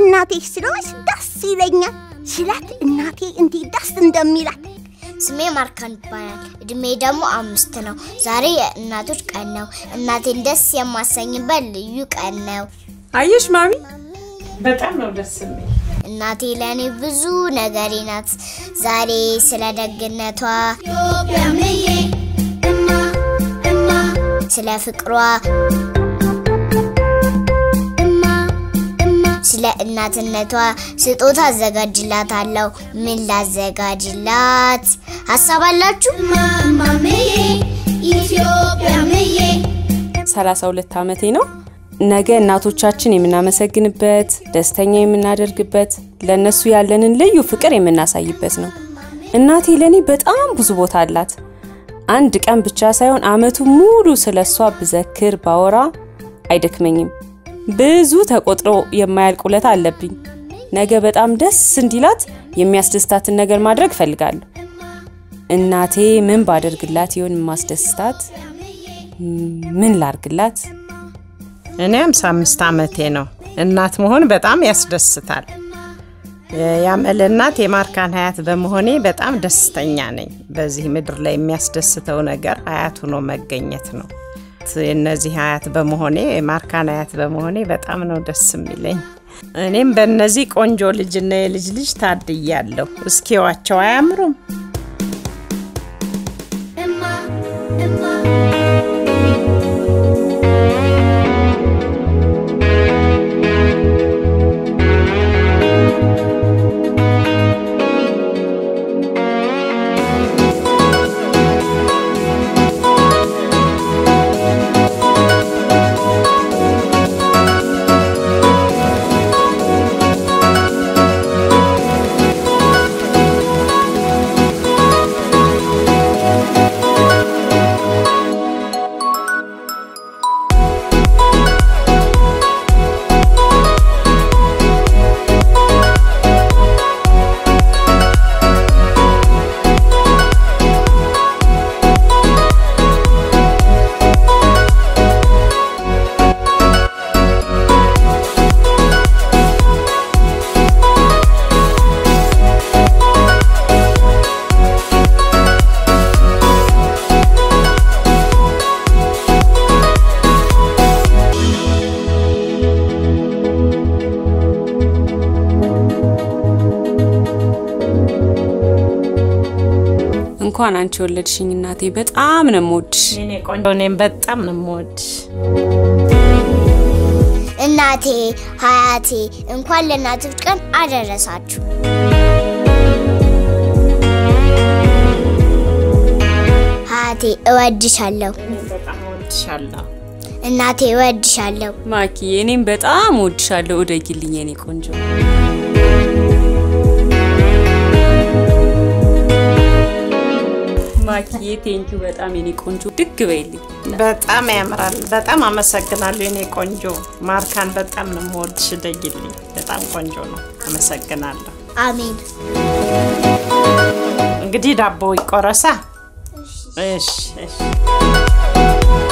እናቴ ስለሆነች ደስ ይለኛል ስላት እናቴ እንዴ ደስ እንደሚላት ስሜ ማርካን ይባላል እድሜ ደግሞ 5 ነው ዛሬ እናቶች ቀን ነው እናቴን ደስ የማሰኝበት ልዩ ቀን ነው አየሽ ማሚ በጣም ነው ደስ የሚል እናቴ ለኔ ብዙ ነገር ናት ዛሬ ስለ ደግነቷ ዮብያምዬ እማ ስለ ፍቅሯ ስለ እናትነቷ ስጦታ አዘጋጅላታለሁ ምን ላዘጋጅላት ሐሳብ አላችሁ ማማዬ ኢትዮጵያዬ 32 ዓመቴ ነው ነገ እናቶቻችን የምናመሰግንበት ደስተኛ የምናደርግበት ለነሱ ያለንን ልዩ ፍቅር የምናሳይበት ነው እናቴ ለኔ በጣም ብዙ ቦታ አላት አንድ ቀን ብቻ ሳይሆን አመቱ ሙሉ ስለሷ ብዘክር ባወራ አይደክመኝም ብዙ ተቆጥሮ የማያልቅ ውለታ አለብኝ ነገ በጣም ደስ እንዲላት የሚያስደስታትን ነገር ማድረግ ፈልጋለሁ እናቴ ምን ባደርግላት ይሁን ማስደስታት ምን ላርግላት እኔም 55 ዓመቴ ነው እናት መሆን በጣም ያስደስታል ያመለ እናት የማርካን ሀያት በመሆኔ በጣም ደስተኛ ነኝ በዚህ ምድር ላይ የሚያስደስተው ነገር ሀያት ሆኖ መገኘት ነው እነዚህ ሀያት በመሆኔ ማርካን ሀያት በመሆኔ በጣም ነው ደስ የሚለኝ እኔም በእነዚህ ቆንጆ ልጅና የልጅ ልጅ ታድያለሁ እስኪዋቸው አያምሩም እንኳን አንቺ ወለድሽኝ እናቴ በጣም ነው የምወድሽ እኔ ቆንጆ ነኝ በጣም ነው የምወድሽ እናቴ ሀያቴ እንኳን ለእናቶች ቀን አደረሳችሁ ሀያቴ እወድሻለሁ በጣም እወድሻለሁ እናቴ እወድሻለሁ ማኪ እኔም በጣም እወድሻለሁ እደግልኝ እኔ ቆንጆ ማኪዬ ቴንኩ በጣም እኔ ቆንጆ ድግ በይልኝ በጣም ያምራል በጣም አመሰግናለሁ እኔ ቆንጆ ማርካን በጣም ነው የምወድሽ ደግልኝ በጣም ቆንጆ ነው አመሰግናለሁ አሜን እንግዲህ ዳቦ ይቆረሳ እሺ እሺ